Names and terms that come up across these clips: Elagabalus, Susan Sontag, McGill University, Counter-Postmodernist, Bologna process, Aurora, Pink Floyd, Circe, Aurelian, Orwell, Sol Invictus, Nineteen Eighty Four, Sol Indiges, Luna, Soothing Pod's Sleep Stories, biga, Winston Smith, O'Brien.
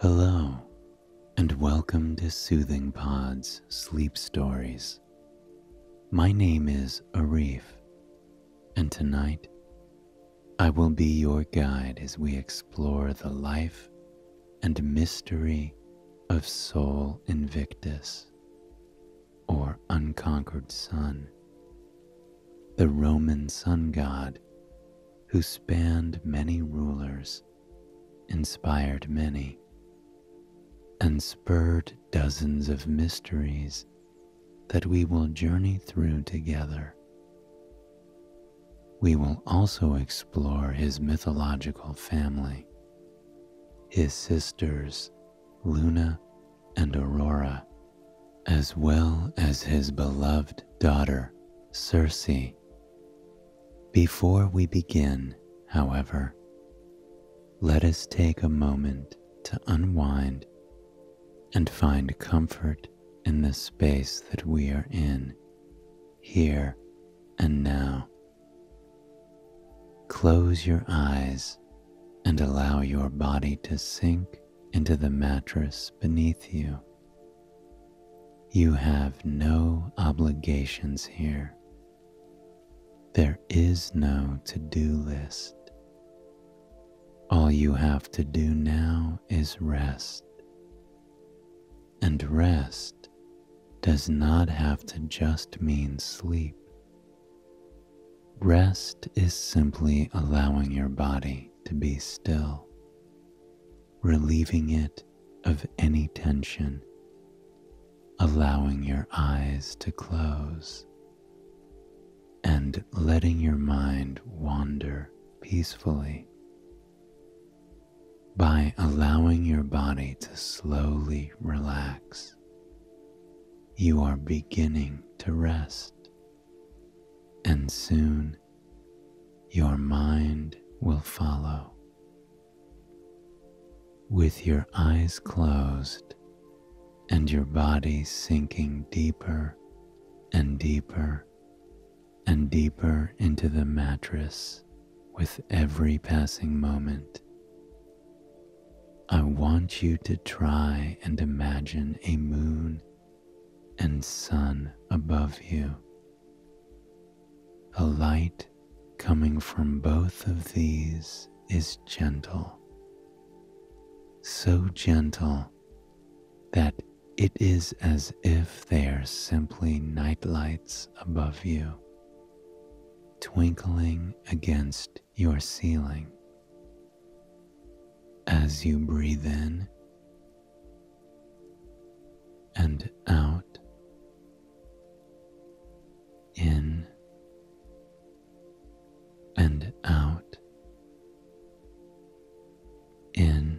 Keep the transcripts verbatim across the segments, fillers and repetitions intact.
Hello, and welcome to Soothing Pod's Sleep Stories. My name is Arif, and tonight I will be your guide as we explore the life and mystery of Sol Invictus, or Unconquered Sun, the Roman sun god who spanned many rulers, inspired many, and spurred dozens of mysteries that we will journey through together. We will also explore his mythological family, his sisters Luna and Aurora, as well as his beloved daughter Circe. Before we begin, however, let us take a moment to unwind and find comfort in the space that we are in, here and now. Close your eyes and allow your body to sink into the mattress beneath you. You have no obligations here. There is no to-do list. All you have to do now is rest. And rest does not have to just mean sleep. Rest is simply allowing your body to be still, relieving it of any tension, allowing your eyes to close, and letting your mind wander peacefully. By allowing your body to slowly relax, you are beginning to rest, and soon your mind will follow. With your eyes closed and your body sinking deeper and deeper and deeper into the mattress with every passing moment, I want you to try and imagine a moon and sun above you, a light coming from both of these is gentle, so gentle that it is as if they are simply nightlights above you, twinkling against your ceiling. As you breathe in and out, in and out, in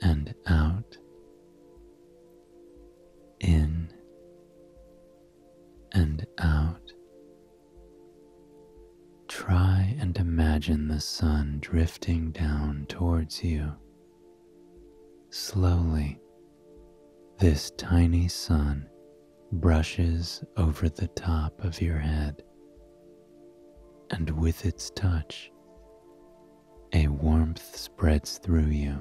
and out, in and out, try and imagine the sun drifting down towards you. Slowly, this tiny sun brushes over the top of your head, and with its touch, a warmth spreads through you.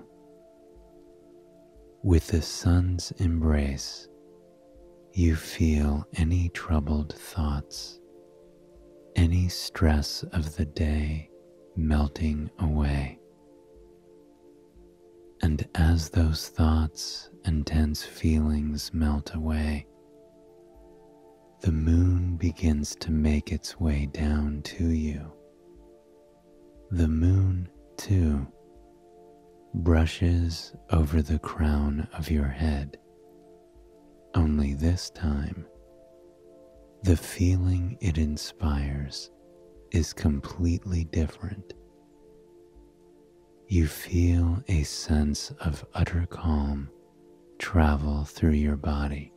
With the sun's embrace, you feel any troubled thoughts, any stress of the day melting away. And as those thoughts and tense feelings melt away, the moon begins to make its way down to you. The moon, too, brushes over the crown of your head, only this time, the feeling it inspires is completely different. You feel a sense of utter calm travel through your body,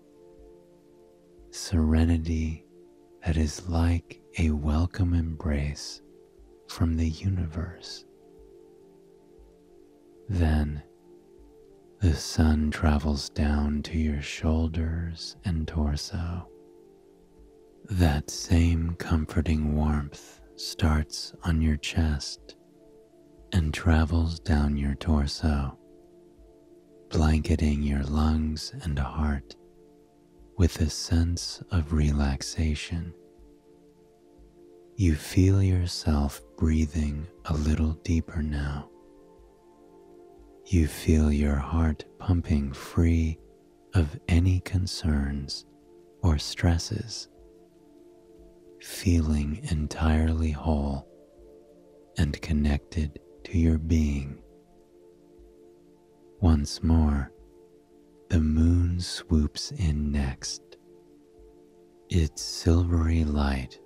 serenity that is like a welcome embrace from the universe. Then, the sun travels down to your shoulders and torso. That same comforting warmth starts on your chest and travels down your torso, blanketing your lungs and heart with a sense of relaxation. You feel yourself breathing a little deeper now. You feel your heart pumping free of any concerns or stresses, feeling entirely whole and connected to your being. Once more, the moon swoops in next. Its silvery light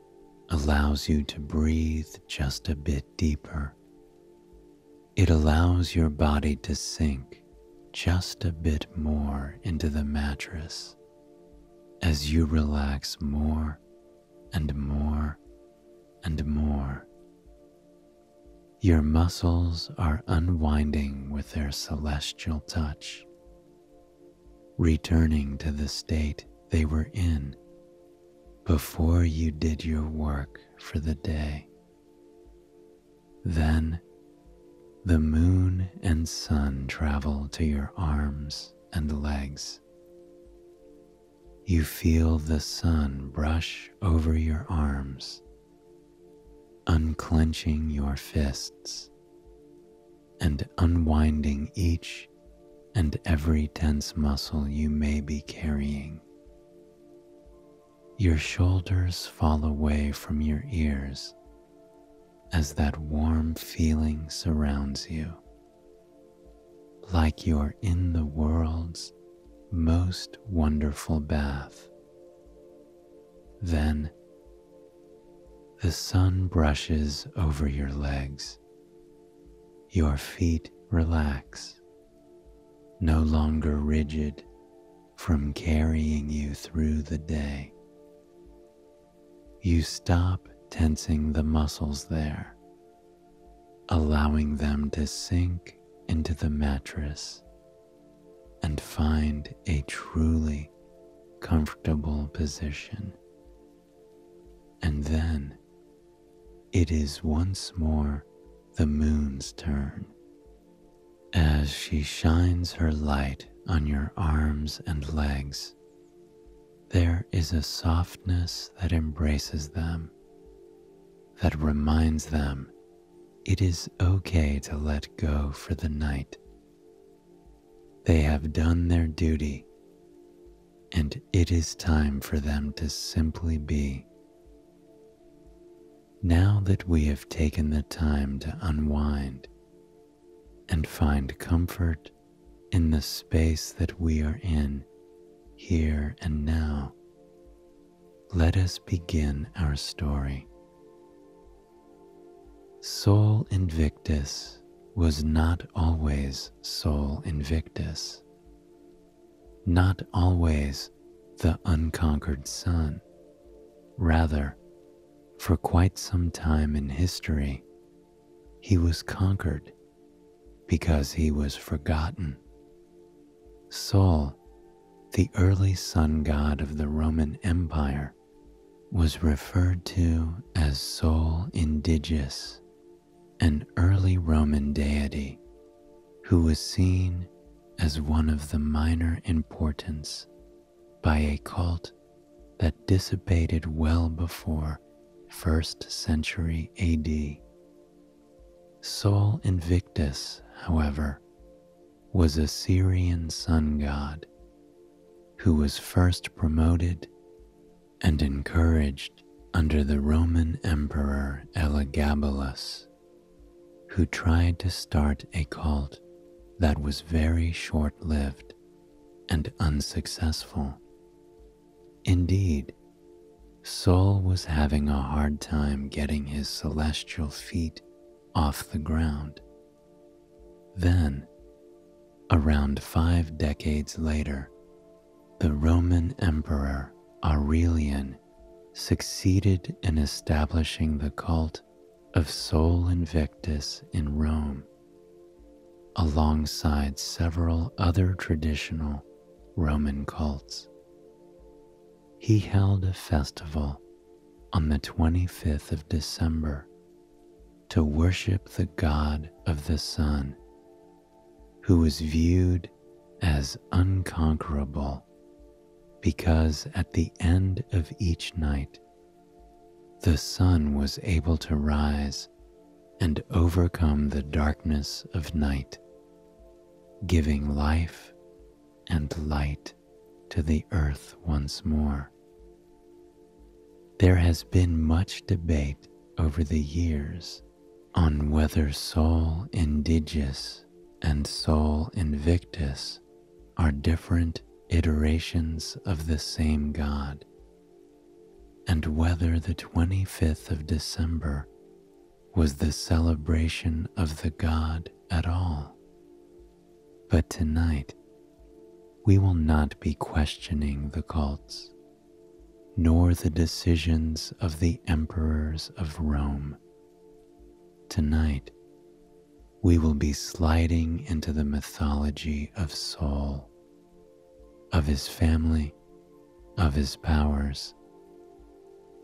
allows you to breathe just a bit deeper. It allows your body to sink just a bit more into the mattress as you relax more and more and more. Your muscles are unwinding with their celestial touch, returning to the state they were in before you did your work for the day. Then, the moon and sun travel to your arms and legs. You feel the sun brush over your arms, unclenching your fists and unwinding each and every tense muscle you may be carrying. Your shoulders fall away from your ears as that warm feeling surrounds you, like you're in the world's most wonderful bath. Then, the sun brushes over your legs. Your feet relax, no longer rigid from carrying you through the day. You stop tensing the muscles there, allowing them to sink into the mattress and find a truly comfortable position. And then it is once more the moon's turn as she shines her light on your arms and legs. There is a softness that embraces them, that reminds them it is okay to let go for the night. They have done their duty, and it is time for them to simply be. Now that we have taken the time to unwind and find comfort in the space that we are in here and now, let us begin our story. Sol Invictus was not always Sol Invictus, not always the unconquered sun. Rather, for quite some time in history, he was conquered because he was forgotten. Sol, the early sun god of the Roman Empire, was referred to as Sol Indiges, an early Roman deity who was seen as one of the minor importance by a cult that dissipated well before first century A D. Sol Invictus, however, was a Syrian sun god who was first promoted and encouraged under the Roman Emperor Elagabalus, who tried to start a cult that was very short-lived and unsuccessful. Indeed, Sol was having a hard time getting his celestial feet off the ground. Then, around five decades later, the Roman Emperor Aurelian succeeded in establishing the cult of Sol Invictus in Rome, alongside several other traditional Roman cults. He held a festival on the twenty-fifth of December to worship the god of the sun, who was viewed as unconquerable, because at the end of each night, the sun was able to rise and overcome the darkness of night, giving life and light to the earth once more. There has been much debate over the years on whether Sol Indiges and Sol Invictus are different iterations of the same god, and whether the twenty-fifth of December was the celebration of the god at all. But tonight, we will not be questioning the cults, nor the decisions of the emperors of Rome. Tonight, we will be sliding into the mythology of Sol, of his family, of his powers,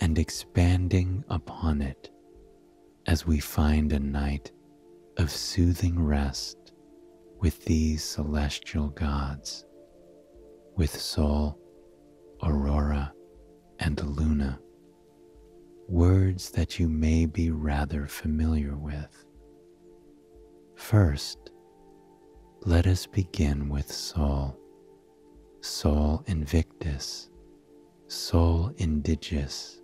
and expanding upon it as we find a night of soothing rest with these celestial gods, with Sol, Aurora, and Luna, words that you may be rather familiar with. First, let us begin with Sol, Sol Invictus, Sol Indiges,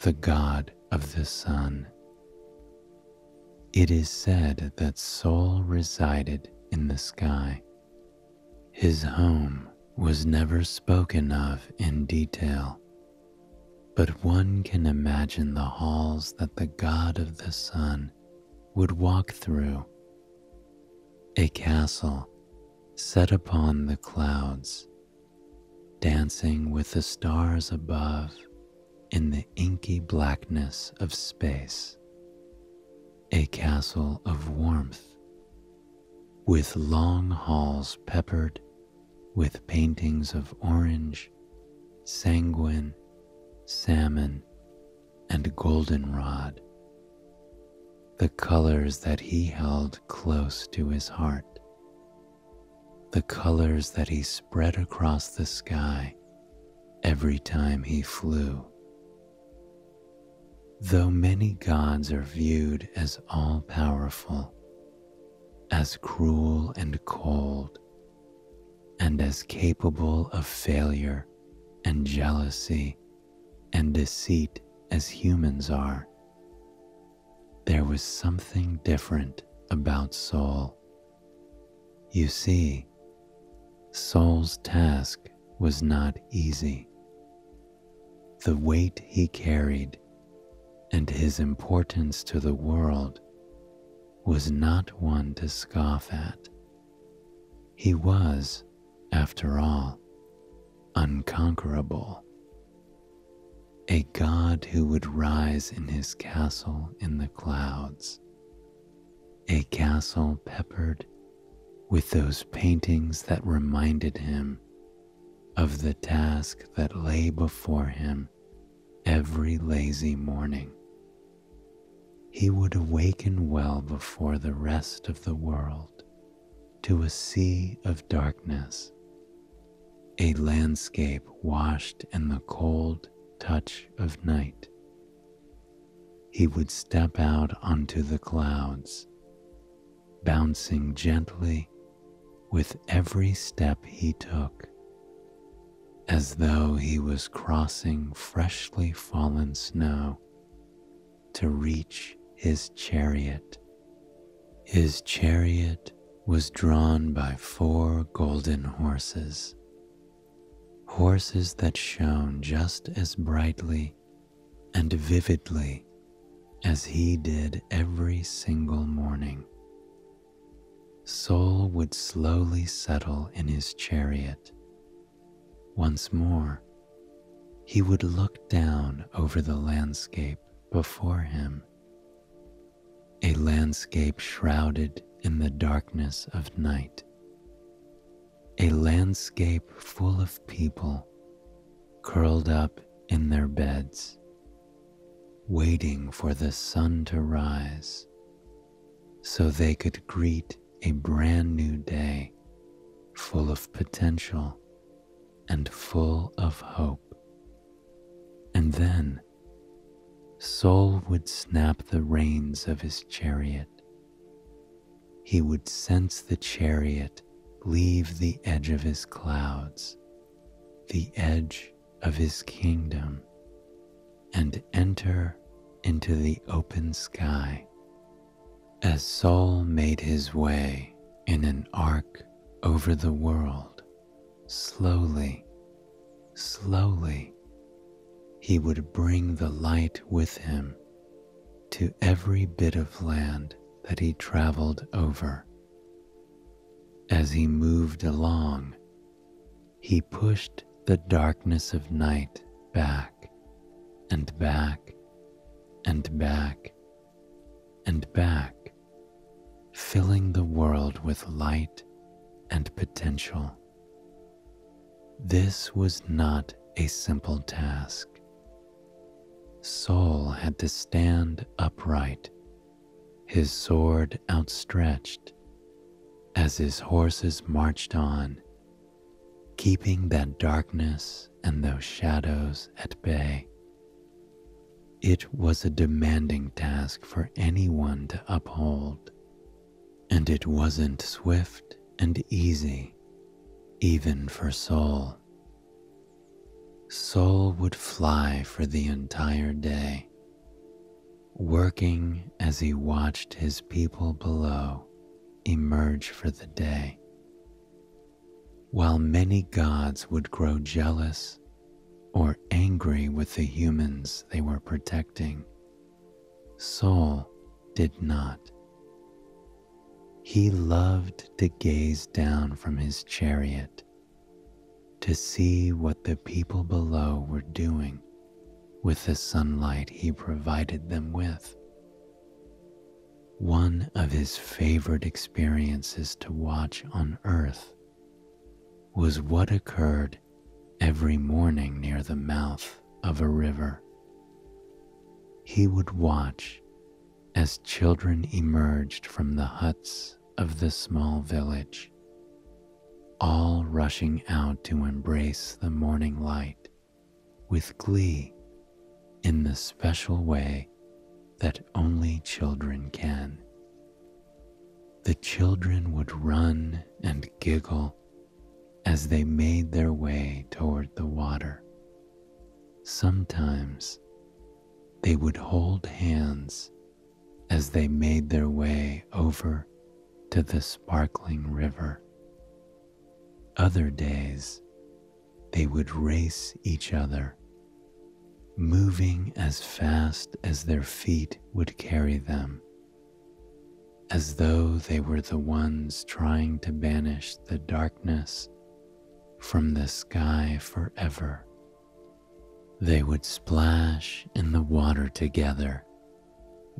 the god of the sun. It is said that Sol resided in the sky. His home was never spoken of in detail, but one can imagine the halls that the god of the sun would walk through. A castle set upon the clouds, dancing with the stars above in the inky blackness of space. A castle of warmth, with long halls peppered with paintings of orange, sanguine, salmon, and goldenrod, the colors that he held close to his heart, the colors that he spread across the sky every time he flew. Though many gods are viewed as all-powerful, as cruel and cold, and as capable of failure and jealousy and deceit as humans are, there was something different about Sol. You see, Sol's task was not easy. The weight he carried and his importance to the world was not one to scoff at. He was, after all, unconquerable. A god who would rise in his castle in the clouds, a castle peppered with those paintings that reminded him of the task that lay before him every lazy morning. He would awaken well before the rest of the world to a sea of darkness, a landscape washed in the cold touch of night. He would step out onto the clouds, bouncing gently with every step he took, as though he was crossing freshly fallen snow to reach his chariot. His chariot was drawn by four golden horses, horses that shone just as brightly and vividly as he did every single morning. Sol would slowly settle in his chariot. Once more, he would look down over the landscape before him, a landscape shrouded in the darkness of night, a landscape full of people curled up in their beds, waiting for the sun to rise so they could greet a brand new day full of potential and full of hope. And then Sol would snap the reins of his chariot. He would sense the chariot leave the edge of his clouds, the edge of his kingdom, and enter into the open sky. As Sol made his way in an arc over the world, slowly, slowly, he would bring the light with him to every bit of land that he traveled over. As he moved along, he pushed the darkness of night back and back and back and back, filling the world with light and potential. This was not a simple task. Sol had to stand upright, his sword outstretched, as his horses marched on, keeping that darkness and those shadows at bay. It was a demanding task for anyone to uphold, and it wasn't swift and easy, even for Sol. Sol would fly for the entire day, working as he watched his people below emerge for the day. While many gods would grow jealous or angry with the humans they were protecting, Sol did not. He loved to gaze down from his chariot to see what the people below were doing with the sunlight he provided them with. One of his favorite experiences to watch on Earth was what occurred every morning near the mouth of a river. He would watch as children emerged from the huts of the small village, all rushing out to embrace the morning light with glee in the special way that only children can. The children would run and giggle as they made their way toward the water. Sometimes they would hold hands as they made their way over to the sparkling river. Other days, they would race each other, moving as fast as their feet would carry them, as though they were the ones trying to banish the darkness from the sky forever. They would splash in the water together,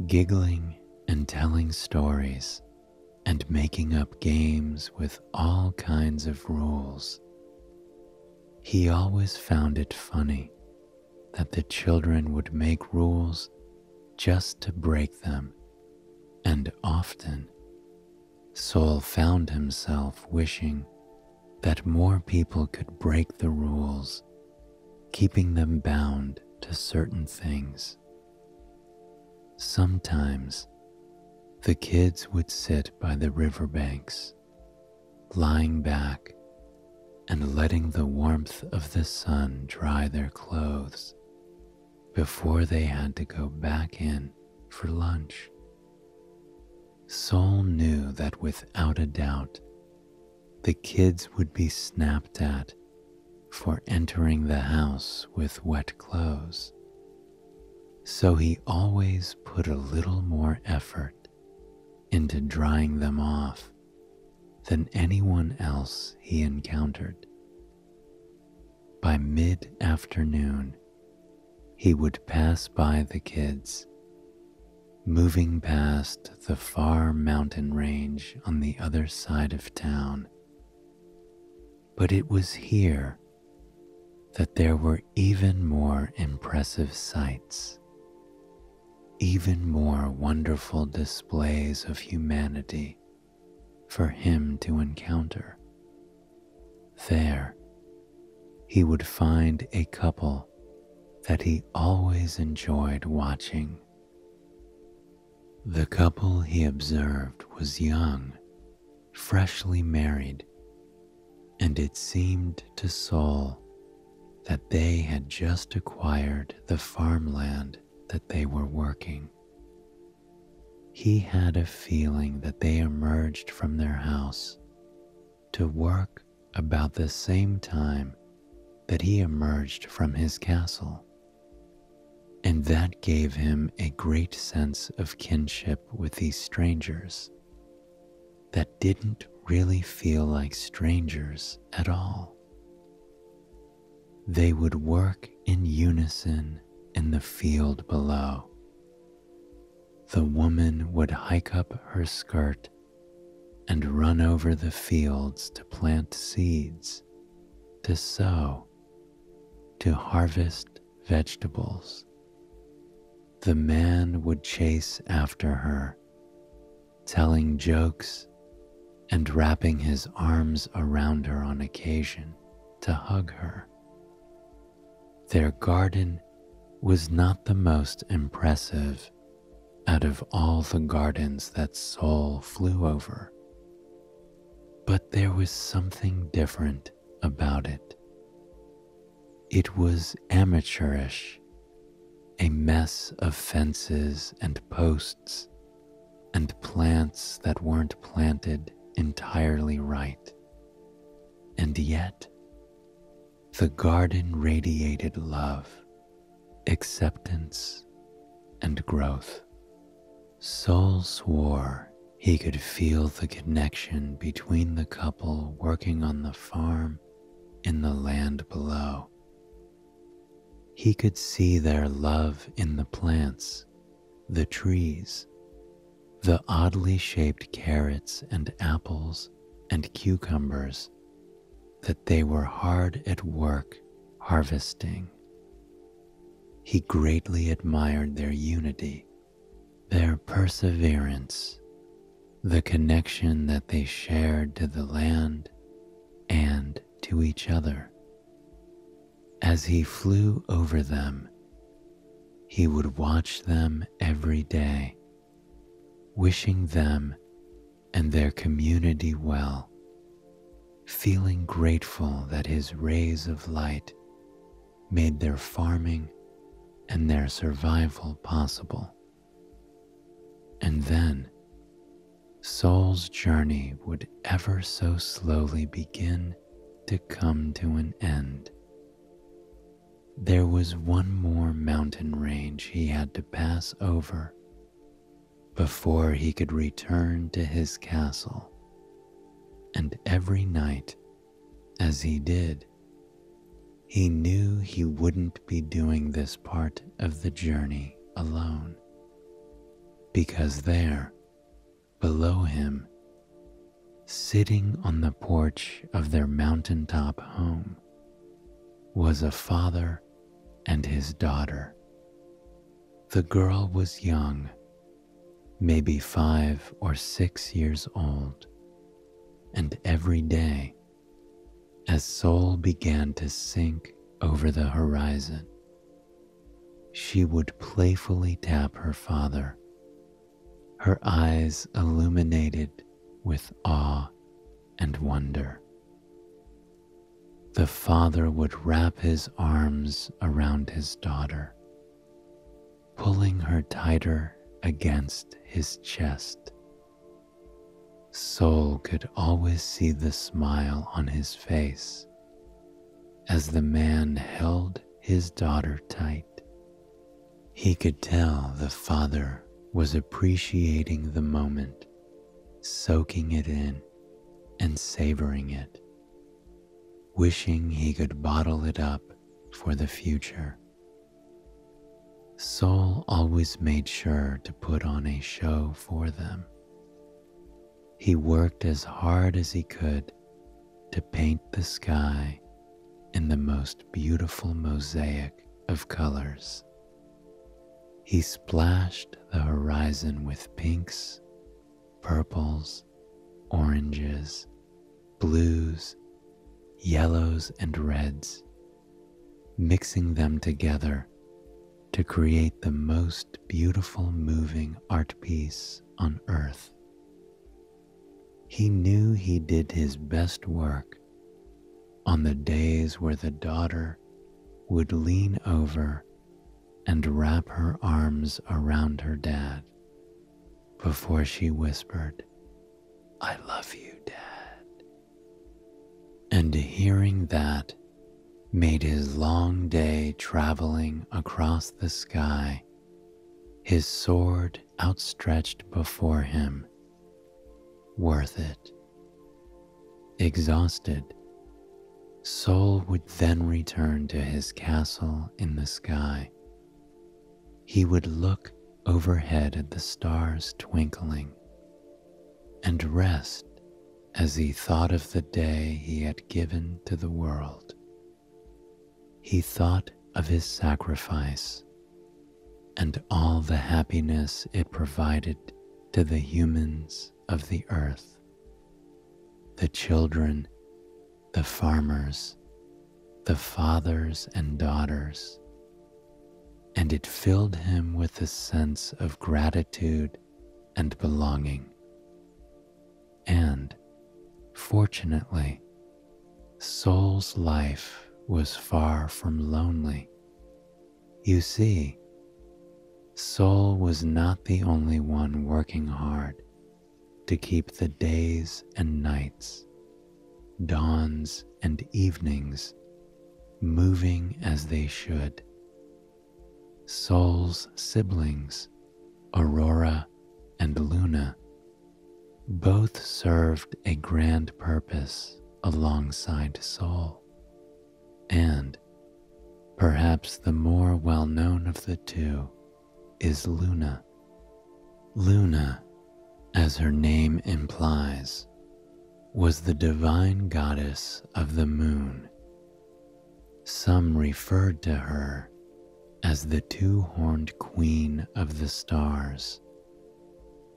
giggling and telling stories and making up games with all kinds of rules. He always found it funny that the children would make rules just to break them, and often Sol found himself wishing that more people could break the rules, keeping them bound to certain things. Sometimes the kids would sit by the riverbanks, lying back and letting the warmth of the sun dry their clothes before they had to go back in for lunch. Sol knew that without a doubt, the kids would be snapped at for entering the house with wet clothes, so he always put a little more effort into drying them off than anyone else he encountered. By mid-afternoon, he would pass by the kids, moving past the far mountain range on the other side of town. But it was here that there were even more impressive sights even more wonderful displays of humanity for him to encounter. There, he would find a couple that he always enjoyed watching. The couple he observed was young, freshly married, and it seemed to Sol that they had just acquired the farmland that they were working. He had a feeling that they emerged from their house to work about the same time that he emerged from his castle, and that gave him a great sense of kinship with these strangers that didn't really feel like strangers at all. They would work in unison in the field below. The woman would hike up her skirt and run over the fields to plant seeds, to sow, to harvest vegetables. The man would chase after her, telling jokes and wrapping his arms around her on occasion to hug her. Their garden was not the most impressive out of all the gardens that Sol flew over, but there was something different about it. It was amateurish, a mess of fences and posts and plants that weren't planted entirely right, and yet the garden radiated love, acceptance, and growth. Sol swore he could feel the connection between the couple working on the farm in the land below. He could see their love in the plants, the trees, the oddly shaped carrots and apples and cucumbers that they were hard at work harvesting. He greatly admired their unity, their perseverance, the connection that they shared to the land and to each other. As he flew over them, he would watch them every day, wishing them and their community well, feeling grateful that his rays of light made their farming and their survival possible. And then, Sol's journey would ever so slowly begin to come to an end. There was one more mountain range he had to pass over before he could return to his castle, and every night, as he did, he knew he wouldn't be doing this part of the journey alone, because there, below him, sitting on the porch of their mountaintop home, was a father and his daughter. The girl was young, maybe five or six years old, and every day, as Sol began to sink over the horizon, she would playfully tap her father, her eyes illuminated with awe and wonder. The father would wrap his arms around his daughter, pulling her tighter against his chest. Sol could always see the smile on his face as the man held his daughter tight. He could tell the father was appreciating the moment, soaking it in and savoring it, wishing he could bottle it up for the future. Sol always made sure to put on a show for them. He worked as hard as he could to paint the sky in the most beautiful mosaic of colors. He splashed the horizon with pinks, purples, oranges, blues, yellows, and reds, mixing them together to create the most beautiful moving art piece on earth. He knew he did his best work on the days where the daughter would lean over and wrap her arms around her dad before she whispered, "I love you, Dad." And hearing that made his long day traveling across the sky, his sword outstretched before him, worth it. Exhausted, Sol would then return to his castle in the sky. He would look overhead at the stars twinkling and rest as he thought of the day he had given to the world. He thought of his sacrifice and all the happiness it provided to the humans of the earth, the children, the farmers, the fathers and daughters, and it filled him with a sense of gratitude and belonging. And, fortunately, Sol's life was far from lonely. You see, Sol was not the only one working hard to keep the days and nights, dawns and evenings moving as they should. Sol's siblings, Aurora and Luna, both served a grand purpose alongside Sol, and perhaps the more well-known of the two is Luna. Luna, as her name implies, was the divine goddess of the moon. Some referred to her as the two-horned queen of the stars,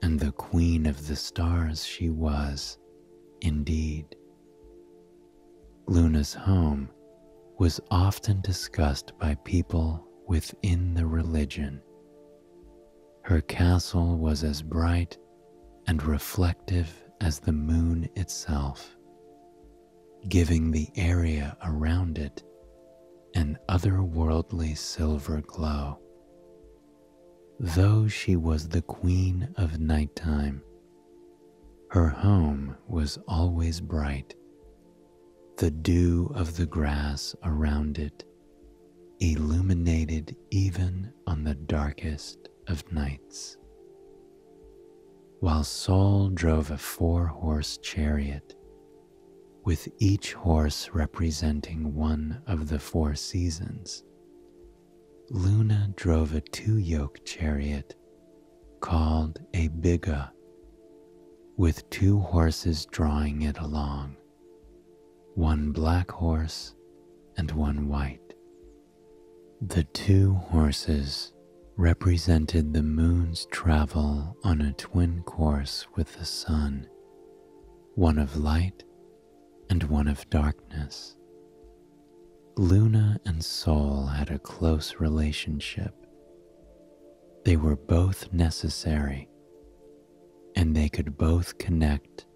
and the queen of the stars she was, indeed. Luna's home was often discussed by people within the religion. Her castle was as bright and reflective as the moon itself, giving the area around it an otherworldly silver glow. Though she was the queen of nighttime, her home was always bright, the dew of the grass around it illuminated even on the darkest of nights. While Sol drove a four-horse chariot, with each horse representing one of the four seasons, Luna drove a two-yoke chariot called a biga, with two horses drawing it along, one black horse and one white. The two horses represented the moon's travel on a twin course with the sun, one of light and one of darkness. Luna and Sol had a close relationship. They were both necessary, and they could both connect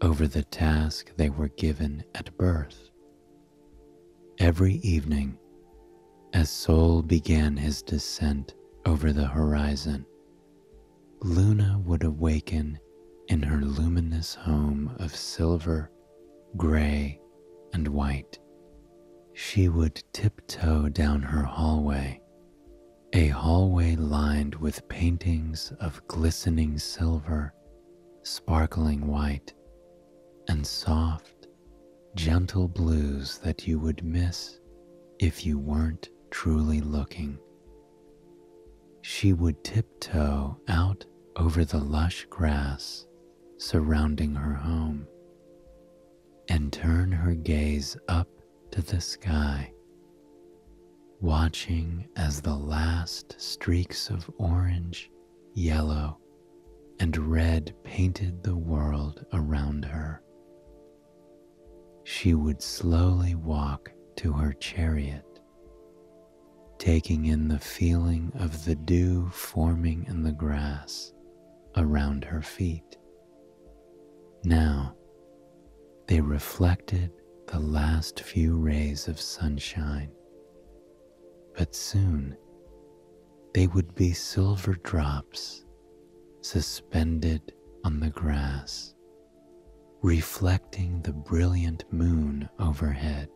over the task they were given at birth. Every evening, as Sol began his descent over the horizon, Luna would awaken in her luminous home of silver, gray, and white. She would tiptoe down her hallway, a hallway lined with paintings of glistening silver, sparkling white, and soft, gentle blues that you would miss if you weren't truly looking. She would tiptoe out over the lush grass surrounding her home and turn her gaze up to the sky, watching as the last streaks of orange, yellow, and red painted the world around her. She would slowly walk to her chariot, taking in the feeling of the dew forming in the grass around her feet. Now, they reflected the last few rays of sunshine, but soon they would be silver drops suspended on the grass, reflecting the brilliant moon overhead.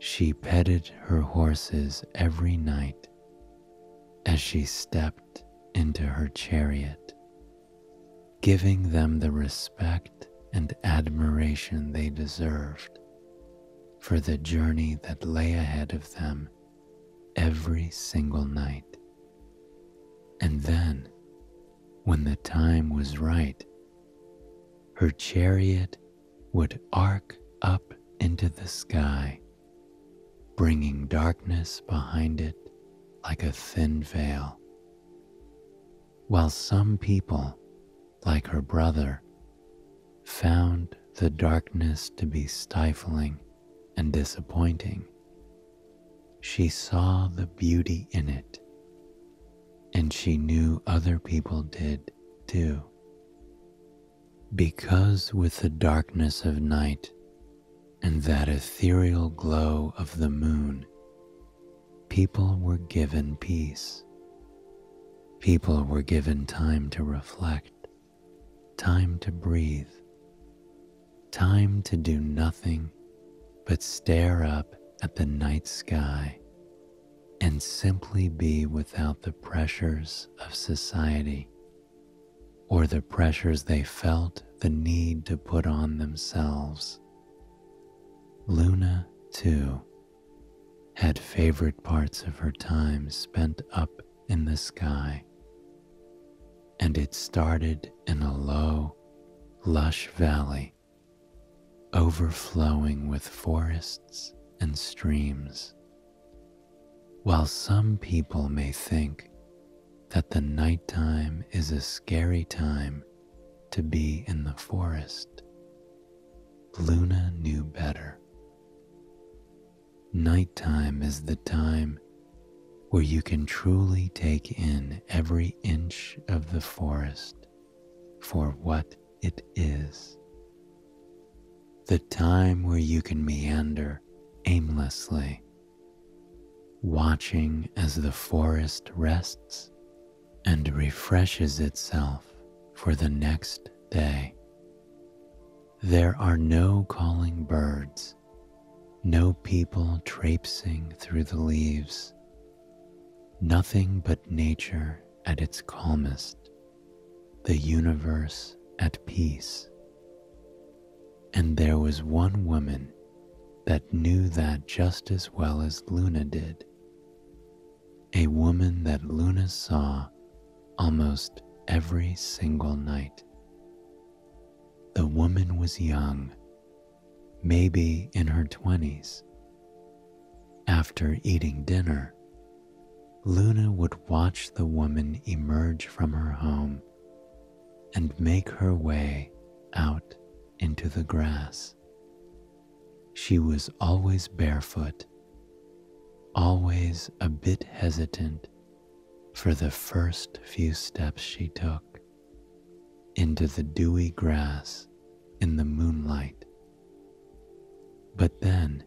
She petted her horses every night as she stepped into her chariot, giving them the respect and admiration they deserved for the journey that lay ahead of them every single night. And then, when the time was right, her chariot would arc up into the sky, bringing darkness behind it like a thin veil. While some people, like her brother, found the darkness to be stifling and disappointing, she saw the beauty in it, and she knew other people did too. Because with the darkness of night and that ethereal glow of the moon, people were given peace. People were given time to reflect, time to breathe, time to do nothing but stare up at the night sky and simply be without the pressures of society or the pressures they felt the need to put on themselves. Luna, too, had favorite parts of her time spent up in the sky, and it started in a low, lush valley, overflowing with forests and streams. While some people may think that the nighttime is a scary time to be in the forest, Luna knew better. Nighttime is the time where you can truly take in every inch of the forest for what it is. The time where you can meander aimlessly, watching as the forest rests and refreshes itself for the next day. There are no calling birds, no people traipsing through the leaves, nothing but nature at its calmest, the universe at peace. And there was one woman that knew that just as well as Luna did, a woman that Luna saw almost every single night. The woman was young, maybe in her twenties. After eating dinner, Luna would watch the woman emerge from her home and make her way out into the grass. She was always barefoot, always a bit hesitant for the first few steps she took into the dewy grass in the moonlight. But then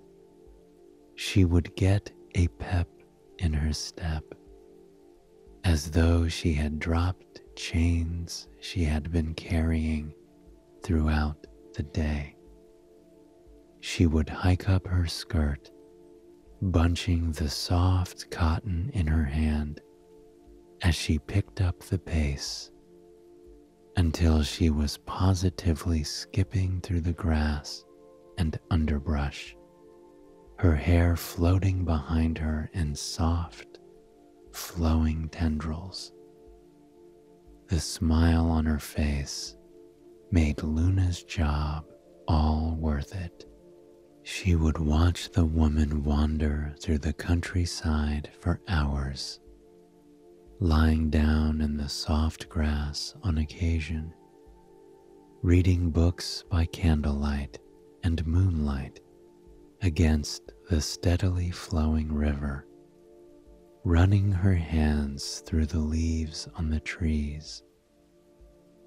she would get a pep in her step, as though she had dropped chains she had been carrying throughout the day. She would hike up her skirt, bunching the soft cotton in her hand as she picked up the pace, until she was positively skipping through the grass and underbrush, her hair floating behind her in soft, flowing tendrils. The smile on her face made Luna's job all worth it, She would watch the woman wander through the countryside for hours, lying down in the soft grass on occasion, reading books by candlelight and moonlight against the steadily flowing river, running her hands through the leaves on the trees,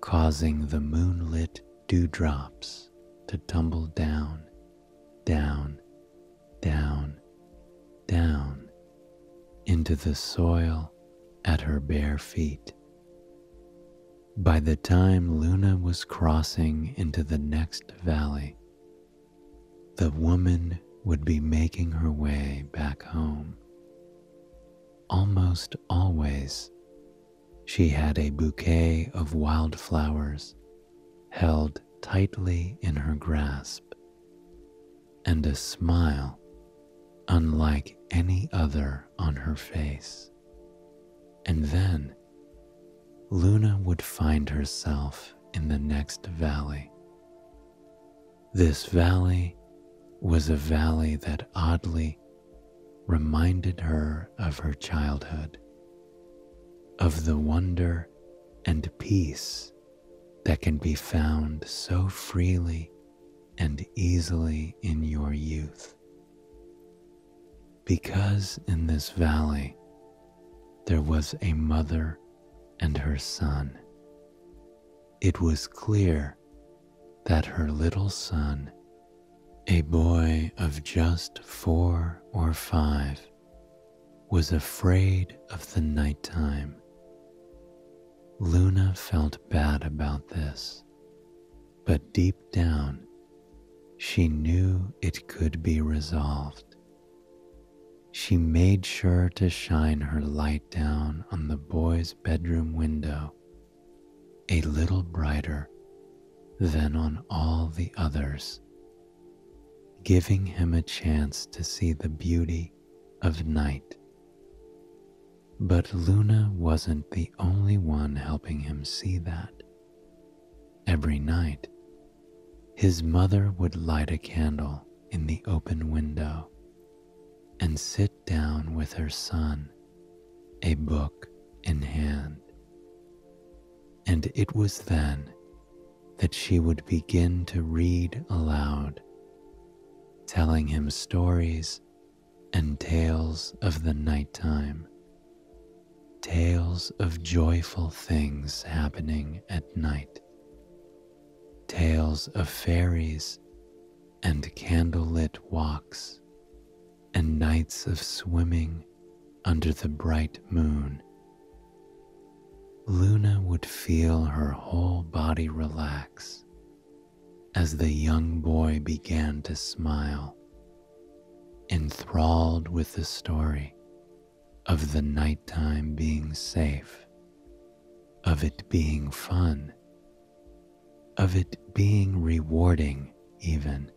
causing the moonlit dewdrops to tumble down, down, down, down into the soil at her bare feet. By the time Luna was crossing into the next valley, the woman would be making her way back home. Almost always, she had a bouquet of wildflowers held tightly in her grasp, and a smile unlike any other on her face. And then, Luna would find herself in the next valley. This valley was a valley that oddly reminded her of her childhood, of the wonder and peace that can be found so freely and easily in your youth. Because in this valley there was a mother and her son, it was clear that her little son, a boy of just four or five, was afraid of the nighttime. Luna felt bad about this, but deep down, she knew it could be resolved. She made sure to shine her light down on the boy's bedroom window, a little brighter than on all the others, giving him a chance to see the beauty of night. But Luna wasn't the only one helping him see that. Every night, his mother would light a candle in the open window and sit down with her son, a book in hand. And it was then that she would begin to read aloud, telling him stories and tales of the nighttime, tales of joyful things happening at night, tales of fairies and candlelit walks and nights of swimming under the bright moon. Luna would feel her whole body relax as the young boy began to smile, enthralled with the story of the nighttime being safe, of it being fun, of it being rewarding even.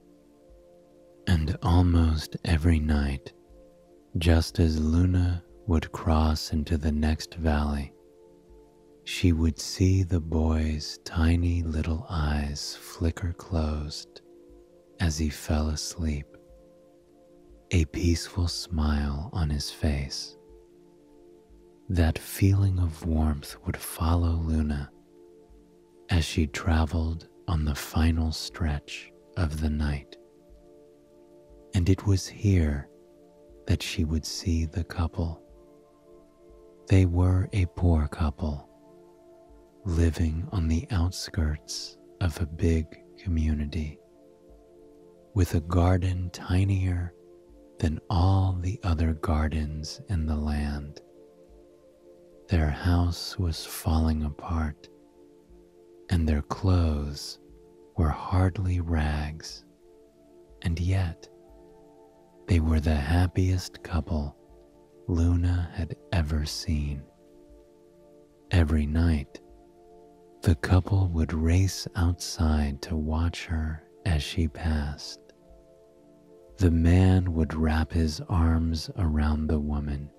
And almost every night, just as Luna would cross into the next valley, she would see the boy's tiny little eyes flicker closed as he fell asleep, a peaceful smile on his face. That feeling of warmth would follow Luna as she traveled on the final stretch of the night. And it was here that she would see the couple. They were a poor couple, living on the outskirts of a big community, with a garden tinier than all the other gardens in the land. Their house was falling apart, and their clothes were hardly rags, and yet they were the happiest couple Luna had ever seen. Every night, the couple would race outside to watch her as she passed. The man would wrap his arms around the woman,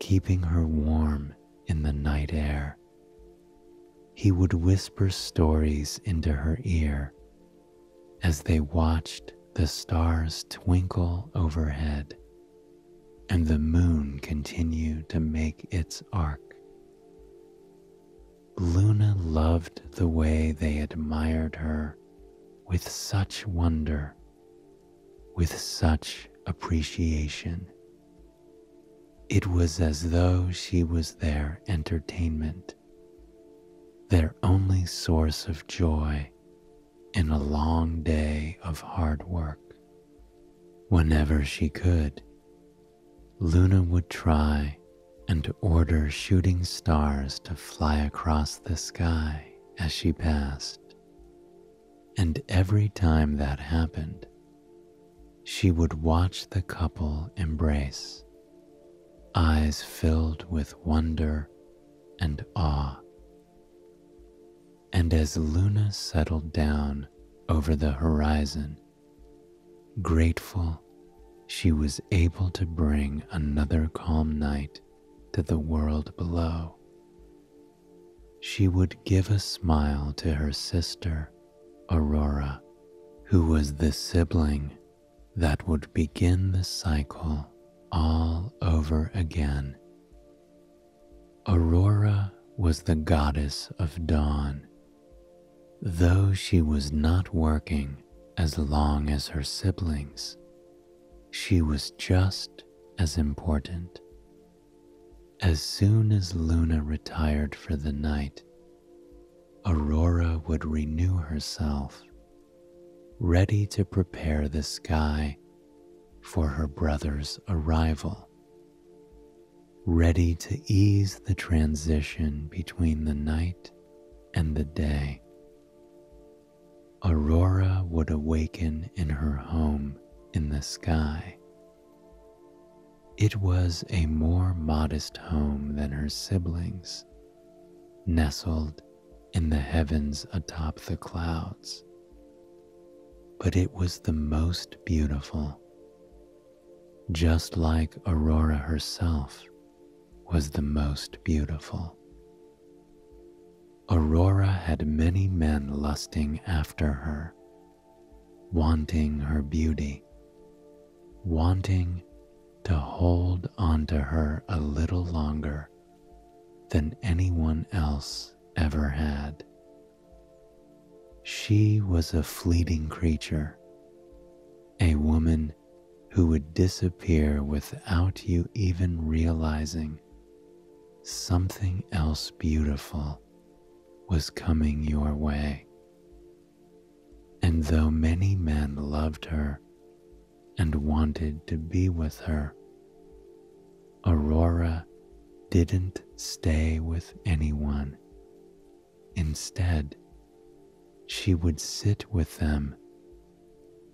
keeping her warm in the night air. He would whisper stories into her ear as they watched The stars twinkle overhead, and the moon continued to make its arc. Luna loved the way they admired her with such wonder, with such appreciation. It was as though she was their entertainment, their only source of joy in a long day of hard work. Whenever she could, Luna would try and order shooting stars to fly across the sky as she passed. And every time that happened, she would watch the couple embrace, eyes filled with wonder and awe. And as Luna settled down over the horizon, grateful she was able to bring another calm night to the world below, she would give a smile to her sister, Aurora, who was the sibling that would begin the cycle all over again. Aurora was the goddess of dawn. Though she was not working as long as her siblings, she was just as important. As soon as Luna retired for the night, Aurora would renew herself, ready to prepare the sky for her brother's arrival, ready to ease the transition between the night and the day. Aurora would awaken in her home in the sky. It was a more modest home than her siblings, nestled in the heavens atop the clouds, but it was the most beautiful. Just like Aurora herself was the most beautiful. Aurora had many men lusting after her, wanting her beauty, wanting to hold on to her a little longer than anyone else ever had. She was a fleeting creature, a woman who would disappear without you even realizing something else beautiful was coming your way. And though many men loved her and wanted to be with her, Aurora didn't stay with anyone. Instead, she would sit with them,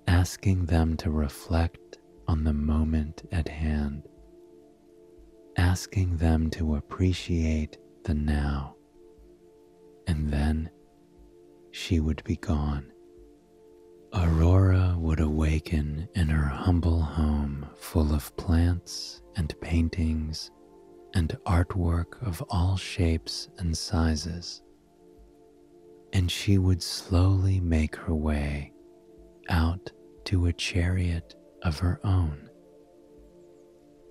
asking them to reflect on the moment at hand, asking them to appreciate the now, and then she would be gone. Aurora would awaken in her humble home full of plants and paintings and artwork of all shapes and sizes, and she would slowly make her way out to a chariot of her own.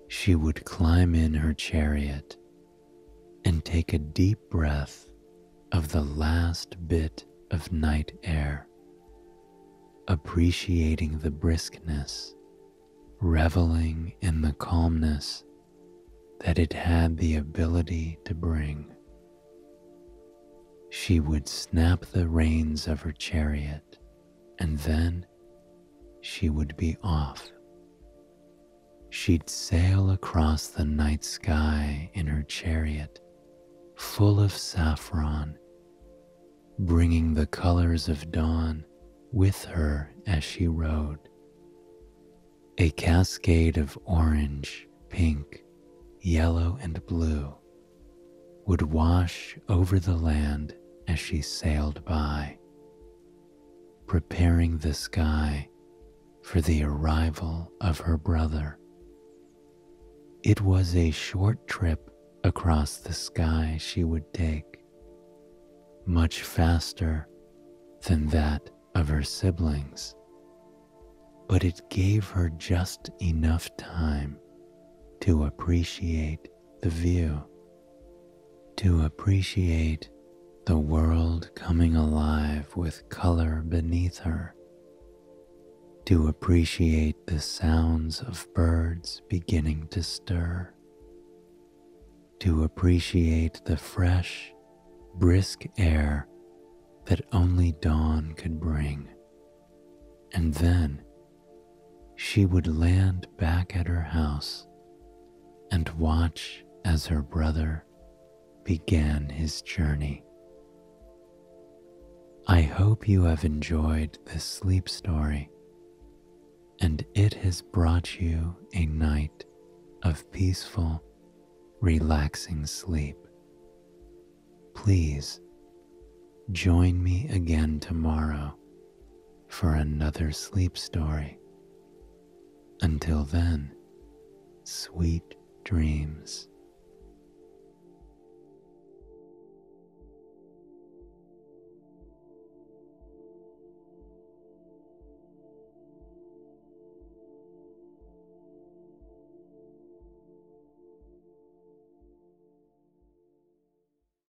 She would climb in her chariot and take a deep breath of the last bit of night air, appreciating the briskness, reveling in the calmness that it had the ability to bring. She would snap the reins of her chariot, and then she would be off. She'd sail across the night sky in her chariot, full of saffron, bringing the colors of dawn with her as she rode. A cascade of orange, pink, yellow, and blue would wash over the land as she sailed by, preparing the sky for the arrival of her brother. It was a short trip across the sky she would take, much faster than that of her siblings, but it gave her just enough time to appreciate the view, to appreciate the world coming alive with color beneath her, to appreciate the sounds of birds beginning to stir, to appreciate the fresh, brisk air that only dawn could bring. And then she would land back at her house and watch as her brother began his journey. I hope you have enjoyed this sleep story, and it has brought you a night of peaceful, relaxing sleep. Please join me again tomorrow for another sleep story. Until then, sweet dreams.